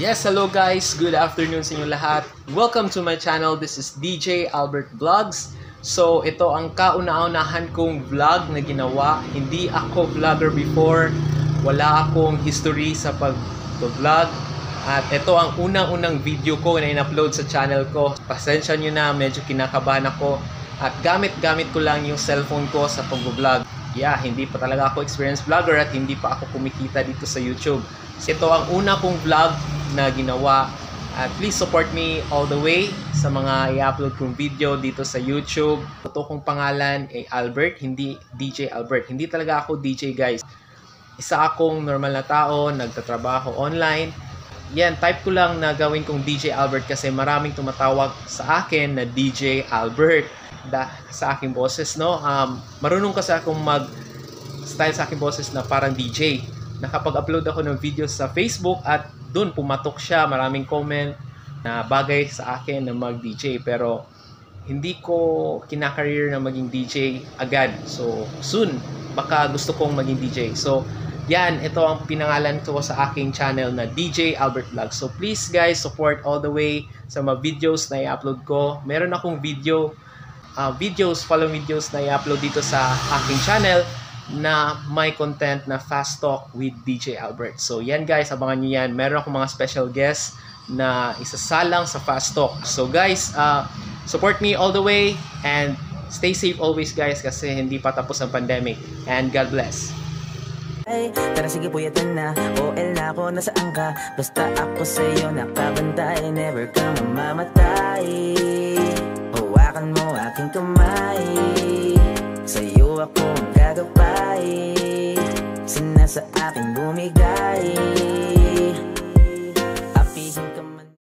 Yes, hello guys! Good afternoon sa inyo lahat. Welcome to my channel. This is DJ Albert Vlogs. So, ito ang kauna-unahan kong vlog na ginawa. Hindi ako vlogger before. Wala akong history sa pag-vlog. At ito ang unang-unang video ko na in-upload sa channel ko. Pasensya nyo na, medyo kinakabahan ako. At gamit-gamit ko lang yung cellphone ko sa pag-vlog. Yeah, hindi pa talaga ako experienced vlogger at hindi pa ako kumikita dito sa YouTube. So, ito ang una kong vlog na ginawa. Please support me all the way sa mga i-upload kong video dito sa YouTube. Ito kong pangalan ay Albert, hindi DJ Albert. Hindi talaga ako DJ, guys. Isa akong normal na tao, nagtatrabaho online. Yan, type ko lang na gawin kong DJ Albert kasi maraming tumatawag sa akin na DJ Albert. Sa aking boses, no? Marunong kasi akong mag-style sa aking boses na parang DJ. Nakapag-upload ako ng video sa Facebook at doon pumatok siya. Maraming comment na bagay sa akin na mag-DJ. Pero hindi ko kinakareer na maging DJ agad. So, soon, baka gusto kong maging DJ. So, yan, ito ang pinangalan ko sa aking channel na DJ Albert Vlogs. So, please guys, support all the way sa mga videos na i-upload ko. Meron akong follow videos na i-upload dito sa aking channel na my content na Fast Talk with DJ Albert. So yan guys, abangan nyo yan. Meron akong mga special guests na isasalang sa Fast Talk. So guys, support me all the way and stay safe always guys kasi hindi pa tapos ang pandemic. And God bless. Ay, tara sige puyatan na, OL na ako, nasaan ka? Basta ako sa'yo nakabantay, never kang mamamatay. Hawakan mo aking kamay, sa'yo ako ang gagabay, sina sa akin bumigay.